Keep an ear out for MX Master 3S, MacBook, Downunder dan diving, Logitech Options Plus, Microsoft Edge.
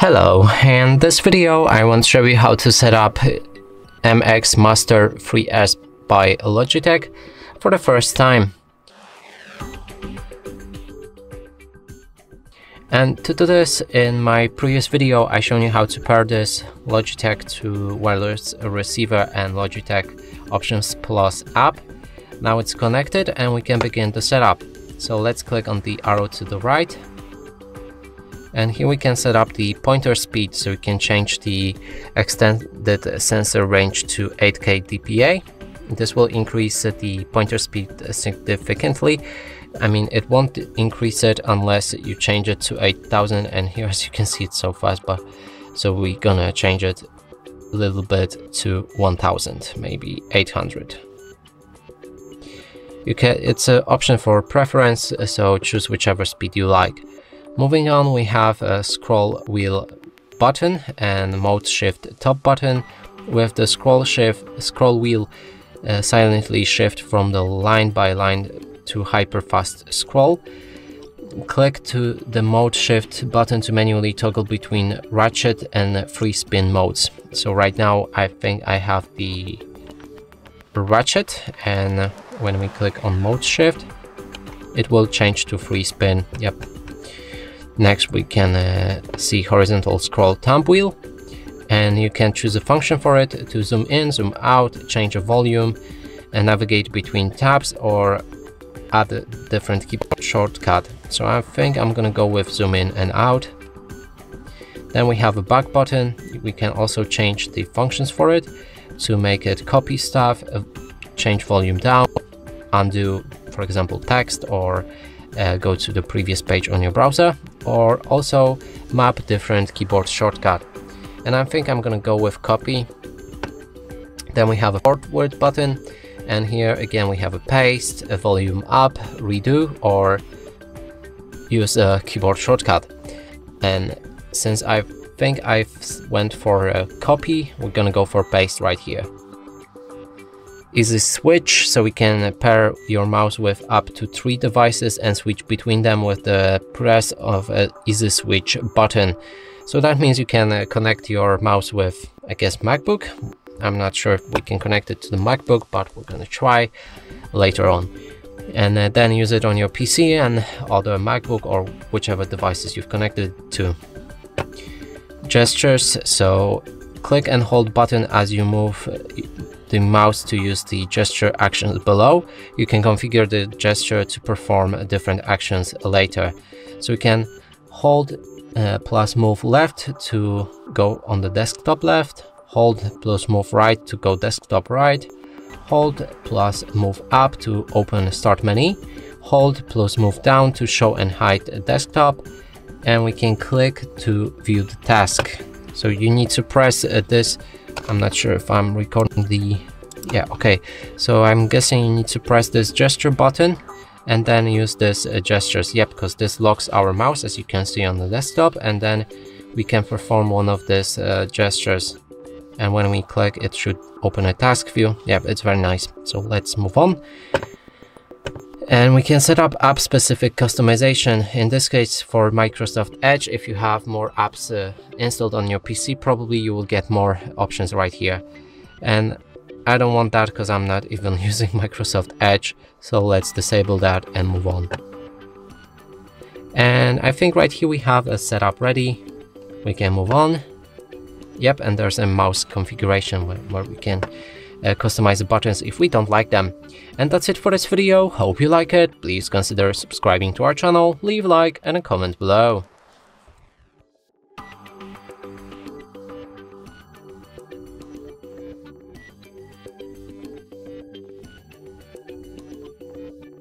Hello, in this video I want to show you how to set up MX Master 3S by Logitech for the first time. And to do this, in my previous video I showed you how to pair this Logitech to wireless receiver and Logitech Options Plus app. Now it's connected and we can begin the setup. So let's click on the arrow to the right. And here we can set up the pointer speed, so we can change the extended sensor range to 8K dpa. This will increase the pointer speed significantly. I mean, it won't increase it unless you change it to 8000, and here, as you can see, it's so fast, but so we're gonna change it a little bit to 1000, maybe 800. You can, it's an option for preference, so choose whichever speed you like. Moving on, we have a scroll wheel button and mode shift top button. With the scroll wheel silently shift from the line by line to hyper fast scroll. Click to the mode shift button to manually toggle between ratchet and free spin modes. So right now I think I have the ratchet, and when we click on mode shift it will change to free spin. Yep. Next we can see horizontal scroll thumb wheel, and you can choose a function for it to zoom in, zoom out, change the volume and navigate between tabs or add a different keyboard shortcut. So I think I'm gonna go with zoom in and out. Then we have a back button. We can also change the functions for it to make it copy stuff, change volume down, undo for example text, or go to the previous page on your browser, or also map different keyboard shortcut. And I think I'm gonna go with copy. Then we have a forward button, and here again we have a paste, a volume up, redo, or use a keyboard shortcut. And since I think I've went for a copy, we're gonna go for paste right here. Easy switch, so we can pair your mouse with up to 3 devices and switch between them with the press of an easy switch button. So that means you can connect your mouse with, I guess, MacBook. I'm not sure if we can connect it to the MacBook, but we're gonna try later on. And then use it on your PC and other MacBook or whichever devices you've connected to. Gestures, so click and hold button as you move the mouse to use the gesture actions below. You can configure the gesture to perform different actions later. So you can hold plus move left to go on the desktop left, hold plus move right to go desktop right, hold plus move up to open start menu, hold plus move down to show and hide desktop, and we can click to view the task. So you need to press this. I'm not sure if I'm recording the... yeah, okay. So I'm guessing you need to press this gesture button and then use this gestures. Yep, because this locks our mouse, as you can see on the desktop, and then we can perform one of these gestures. And when we click, it should open a task view. Yep, it's very nice. So let's move on. And we can set up app-specific customization, in this case for Microsoft Edge. If you have more apps installed on your PC, probably you will get more options right here. And I don't want that because I'm not even using Microsoft Edge. So let's disable that and move on. And I think right here we have a setup ready. We can move on. Yep, and there's a mouse configuration where we can customize the buttons if we don't like them. And that's it for this video. Hope you like it. Please consider subscribing to our channel, leave a like and a comment below.